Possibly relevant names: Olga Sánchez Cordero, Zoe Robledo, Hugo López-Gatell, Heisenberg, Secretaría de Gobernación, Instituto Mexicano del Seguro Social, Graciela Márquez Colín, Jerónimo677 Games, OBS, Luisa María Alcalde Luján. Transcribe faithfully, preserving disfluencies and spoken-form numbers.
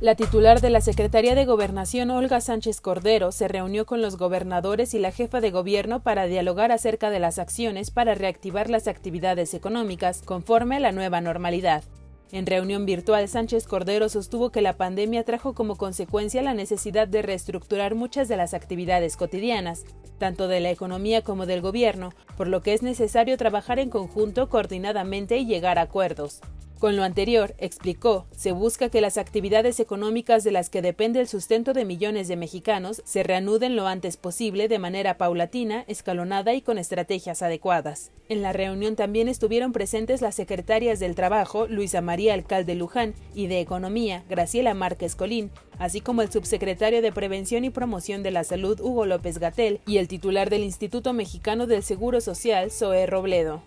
La titular de la Secretaría de Gobernación, Olga Sánchez Cordero, se reunió con los gobernadores y la jefa de gobierno para dialogar acerca de las acciones para reactivar las actividades económicas conforme a la nueva normalidad. En reunión virtual, Sánchez Cordero sostuvo que la pandemia trajo como consecuencia la necesidad de reestructurar muchas de las actividades cotidianas, tanto de la economía como del gobierno, por lo que es necesario trabajar en conjunto, coordinadamente y llegar a acuerdos. Con lo anterior, explicó, se busca que las actividades económicas de las que depende el sustento de millones de mexicanos se reanuden lo antes posible de manera paulatina, escalonada y con estrategias adecuadas. En la reunión también estuvieron presentes las secretarias del Trabajo, Luisa María Alcalde Luján, y de Economía, Graciela Márquez Colín, así como el subsecretario de Prevención y Promoción de la Salud, Hugo López-Gatell, y el titular del Instituto Mexicano del Seguro Social, Zoe Robledo.